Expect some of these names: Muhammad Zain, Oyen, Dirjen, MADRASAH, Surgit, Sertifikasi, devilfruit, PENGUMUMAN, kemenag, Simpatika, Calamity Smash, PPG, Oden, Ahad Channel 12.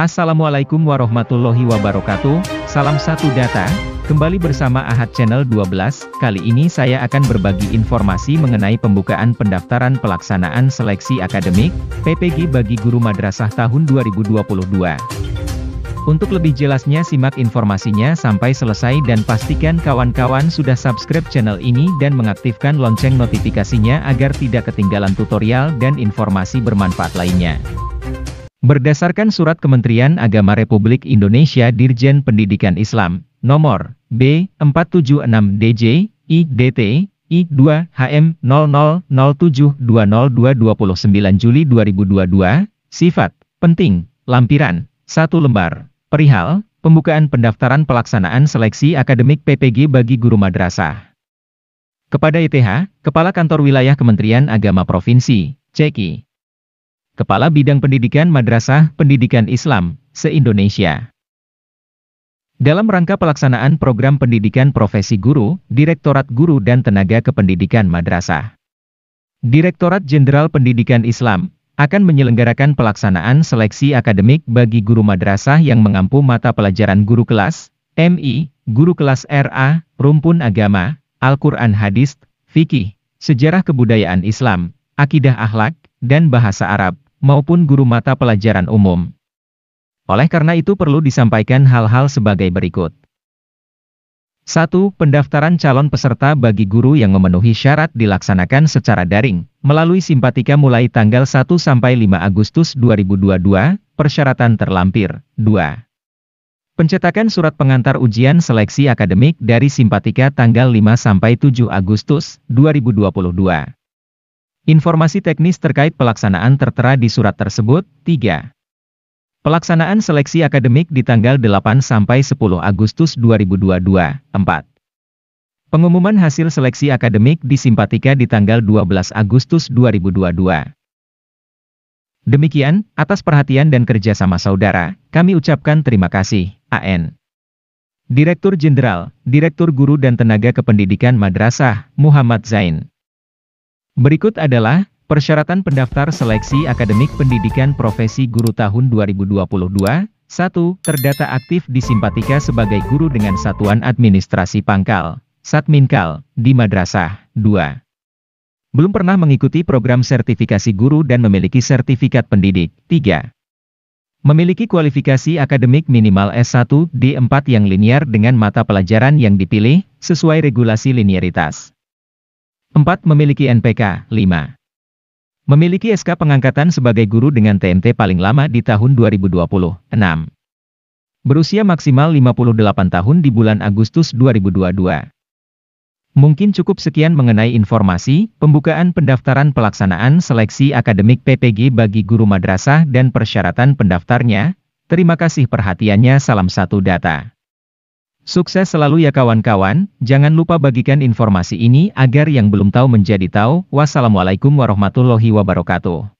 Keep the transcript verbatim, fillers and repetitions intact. Assalamualaikum warahmatullahi wabarakatuh, salam satu data, kembali bersama Ahad Channel dua belas, kali ini saya akan berbagi informasi mengenai pembukaan pendaftaran pelaksanaan seleksi akademik, P P G bagi guru madrasah tahun dua ribu dua puluh dua. Untuk lebih jelasnya simak informasinya sampai selesai dan pastikan kawan-kawan sudah subscribe channel ini dan mengaktifkan lonceng notifikasinya agar tidak ketinggalan tutorial dan informasi bermanfaat lainnya. Berdasarkan Surat Kementerian Agama Republik Indonesia Dirjen Pendidikan Islam, nomor B empat tujuh enam D J I D T I dua H M nol nol nol tujuh dua nol dua dua sembilan Juli dua ribu dua puluh dua, sifat, penting, lampiran, satu lembar, perihal, pembukaan pendaftaran pelaksanaan seleksi akademik P P G bagi guru madrasah. Kepada E T H, Kepala Kantor Wilayah Kementerian Agama Provinsi, Ceki. Kepala Bidang Pendidikan Madrasah Pendidikan Islam, se-Indonesia. Dalam rangka pelaksanaan program pendidikan profesi guru, Direktorat Guru dan Tenaga Kependidikan Madrasah. Direktorat Jenderal Pendidikan Islam, akan menyelenggarakan pelaksanaan seleksi akademik bagi guru madrasah yang mengampu mata pelajaran guru kelas, M I, guru kelas R A, rumpun agama, Al-Quran Hadis, Fikih, Sejarah Kebudayaan Islam, Akidah Akhlak, dan Bahasa Arab, maupun guru mata pelajaran umum. Oleh karena itu perlu disampaikan hal-hal sebagai berikut. satu. Pendaftaran calon peserta bagi guru yang memenuhi syarat dilaksanakan secara daring, melalui Simpatika mulai tanggal satu sampai lima Agustus dua ribu dua puluh dua, persyaratan terlampir. dua. Pencetakan surat pengantar ujian seleksi akademik dari Simpatika tanggal lima sampai tujuh Agustus dua ribu dua puluh dua. Informasi teknis terkait pelaksanaan tertera di surat tersebut. tiga. Pelaksanaan seleksi akademik di tanggal delapan sampai sepuluh Agustus dua ribu dua puluh dua. empat. Pengumuman hasil seleksi akademik di Simpatika di tanggal dua belas Agustus dua ribu dua puluh dua. Demikian, atas perhatian dan kerjasama saudara, kami ucapkan terima kasih, A N Direktur Jenderal, Direktur Guru dan Tenaga Kependidikan Madrasah, Muhammad Zain. Berikut adalah persyaratan pendaftar seleksi akademik pendidikan profesi guru tahun dua ribu dua puluh dua. satu. Terdata aktif di Simpatika sebagai guru dengan satuan administrasi pangkal, Satminkal, di madrasah. dua. Belum pernah mengikuti program sertifikasi guru dan memiliki sertifikat pendidik. tiga. Memiliki kualifikasi akademik minimal S satu D empat yang linear dengan mata pelajaran yang dipilih, sesuai regulasi linearitas. empat. Memiliki N P K. lima. Memiliki S K pengangkatan sebagai guru dengan T M T paling lama di tahun dua ribu dua puluh. enam. Berusia maksimal lima puluh delapan tahun di bulan Agustus dua ribu dua puluh dua. Mungkin cukup sekian mengenai informasi, pembukaan pendaftaran pelaksanaan seleksi akademik P P G bagi guru madrasah dan persyaratan pendaftarnya. Terima kasih perhatiannya, salam satu data. Sukses selalu ya kawan-kawan, jangan lupa bagikan informasi ini agar yang belum tahu menjadi tahu. Wassalamualaikum warahmatullahi wabarakatuh.